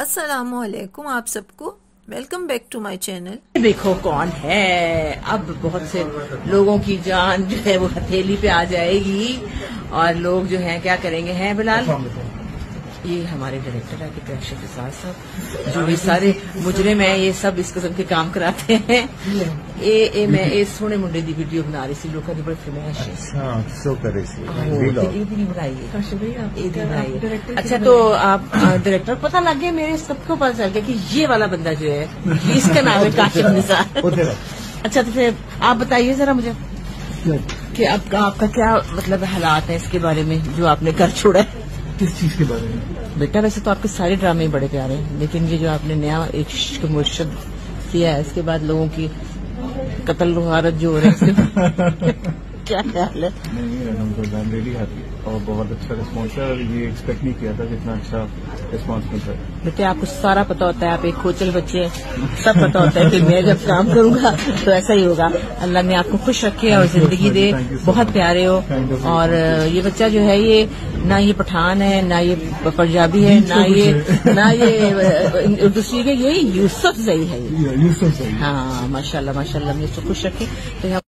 अस्सलामुअलैकुम आप सबको, welcome back to my channel. देखो कौन है, अब बहुत से लोगों की जान जो है वो हथेली पे आ जाएगी और लोग जो है क्या करेंगे। हैं बिलाल, ये हमारे डायरेक्टर है अशरफ निसार साहब, जो ये सारे मुजरिम हैं, ये सब इस किस्म के काम कराते हैं। मैं सोने मुंडे की वीडियो बना रही थी, लोगों की बड़ी फरमाइश बनाइए। अच्छा तो आप डायरेक्टर, पता लग गया मेरे, सबको पता चल गया कि ये वाला बंदा जो है इसका नाम है काशिफ निसार। अच्छा तो फिर आप बताइए जरा मुझे कि आपका क्या मतलब हालात है इसके बारे में, जो आपने कर छोड़ा है, किस चीज के बारे में। बेटा वैसे तो आपके सारे ड्रामे ही बड़े प्यारे हैं, लेकिन ये जो आपने नया इश्क मुर्शिद किया है, इसके बाद लोगों की कत्ल वारत जो हो रहा है क्या ख्याल है? और बहुत अच्छा रिस्पॉन्स है, और ये एक्सपेक्ट नहीं किया था जितना अच्छा रिस्पॉन्स मिलता है। बेटे आपको सारा पता होता है, आप एक खोचल बच्चे हैं, सब पता होता है कि मैं जब काम करूंगा तो ऐसा ही होगा। अल्लाह ने आपको खुश रखे और जिंदगी दे, बहुत प्यारे हो। और ये बच्चा जो है, ये ना ये पठान है, ना ये पंजाबी है, ना ये दूसरी, यही यूसुफ सही है। हाँ माशाल्लाह माशाल्लाह, इसको खुश रखे।